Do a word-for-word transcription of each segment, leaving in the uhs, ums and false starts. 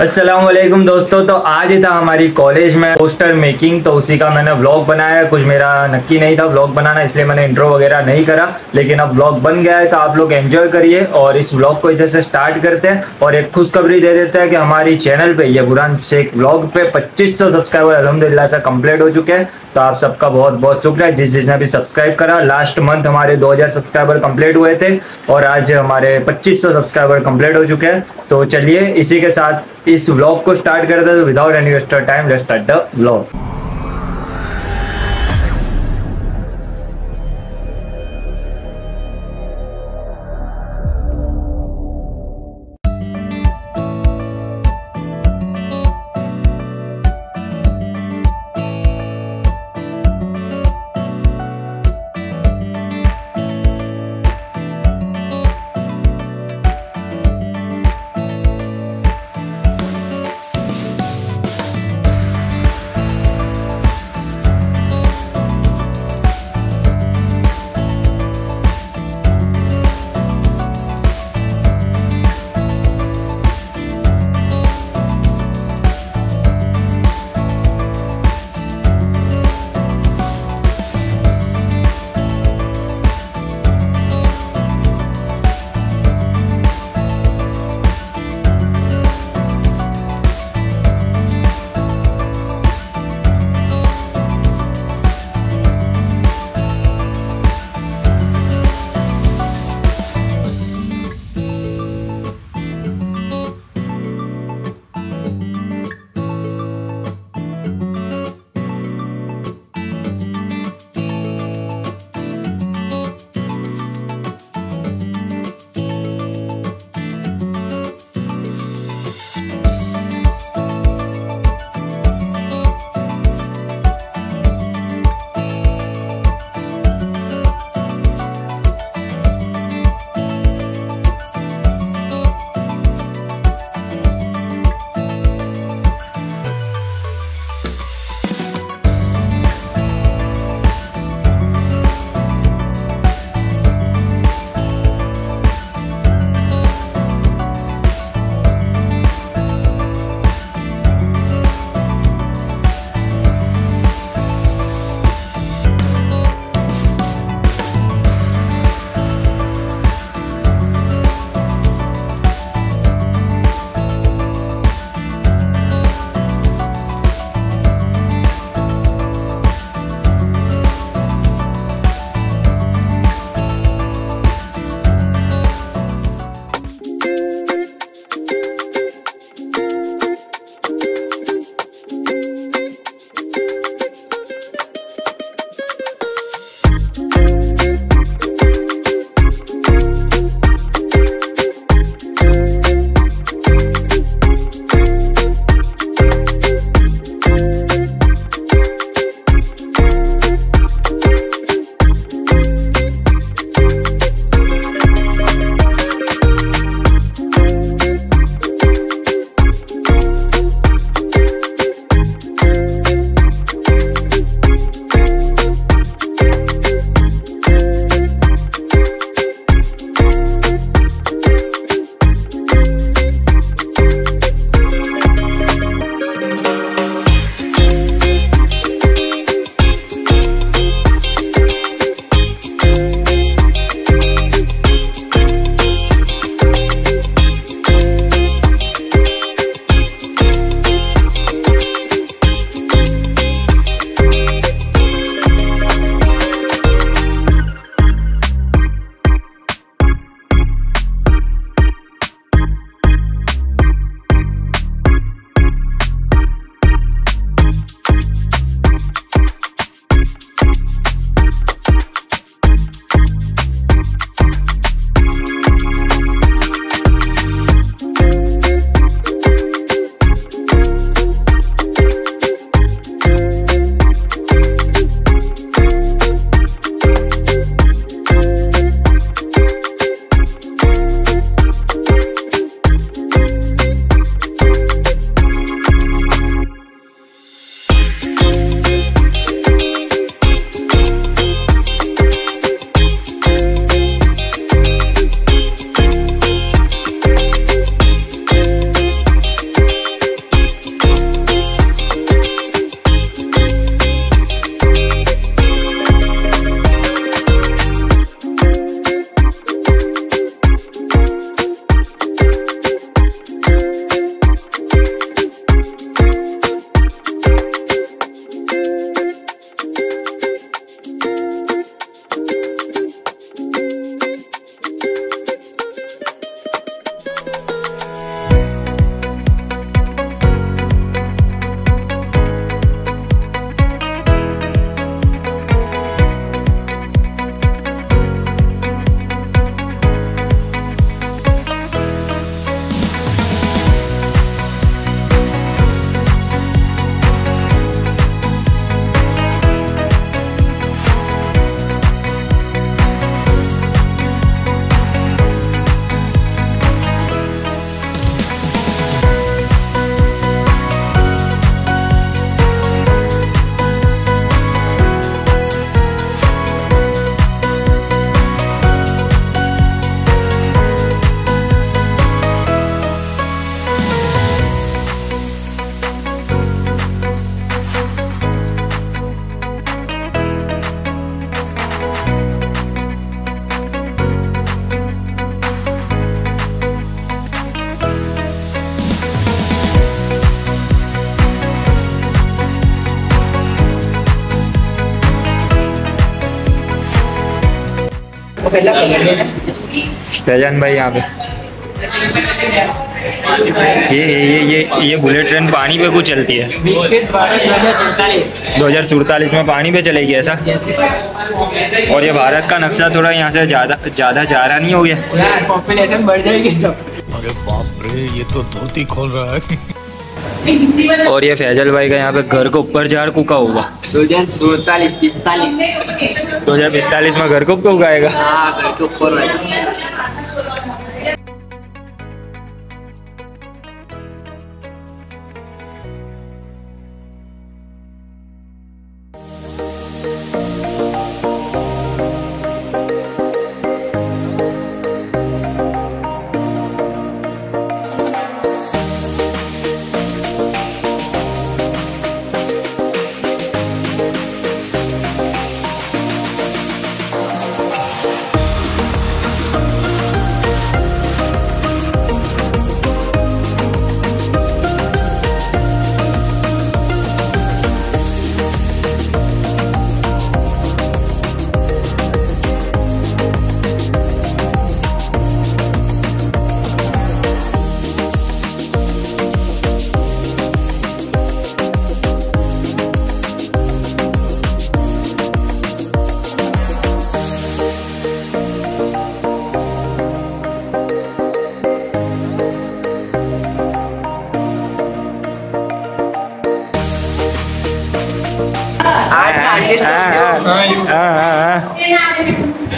अस्सलाम वालेकुम दोस्तों। तो आज ही था हमारी कॉलेज में पोस्टर मेकिंग, तो उसी का मैंने व्लॉग बनाया। कुछ मेरा नक्की नहीं था व्लॉग बनाना, इसलिए मैंने इंट्रो वगैरह नहीं करा, लेकिन अब व्लॉग बन गया है। तो आप लोग एंजॉय करिए और इस व्लॉग को इधर से स्टार्ट करते हैं। और एक खुशखबरी दे देते हैं कि हमारी चैनल पे ये बुरहान शेख व्लॉग पे पच्चीस सौ सब्सक्राइबर अलहमदिल्ला से कम्प्लीट हो चुके हैं। तो आप सबका बहुत बहुत शुक्रिया जिस जिसने भी सब्सक्राइब करा। लास्ट मंथ हमारे दो हजार सब्सक्राइबर कम्प्लीट हुए थे और आज हमारे पच्चीस सौ सब्सक्राइबर कम्प्लीट हो चुके हैं। तो चलिए इसी के साथ इस व्लॉग को स्टार्ट करते हैं। Without any waste of time let's start the vlog. Faizan भाई यहाँ पे ये ये ये ये बुलेट ट्रेन पानी पे क्यों चलती है? दो हज़ार सैंतालीस में पानी पे चलेगी ऐसा। और ये भारत का नक्शा थोड़ा यहाँ से ज़्यादा ज़्यादा जा रहा नहीं हो गया? पॉपुलेशन बढ़ जाएगी। अरे बाप रे, ये तो धोती खोल रहा है। और ये फैजल भाई का यहाँ पे घर को ऊपर झाड़ कुका होगा। दो हज़ार सैंतालीस पिस्तालीस दो हज़ार पिस्तालीस में घर को उगाएगा।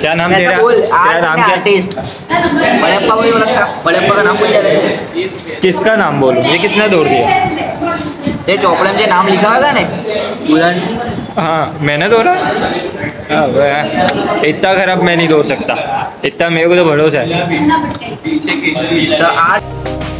क्या नाम तेरा? क्या नाम? आर्टिस्ट बड़प्पा को बोला। बड़प्पा का नाम भूल जा रहे हैं। किसका नाम बोलूं? ये किसने दौड़ दिया? ये चौपड़े में जो नाम लिखा होगा ना बुलंद। हाँ मैंने दौड़ा। इतना खराब मैं नहीं दौड़ सकता, इतना मेरे को तो भरोसा है।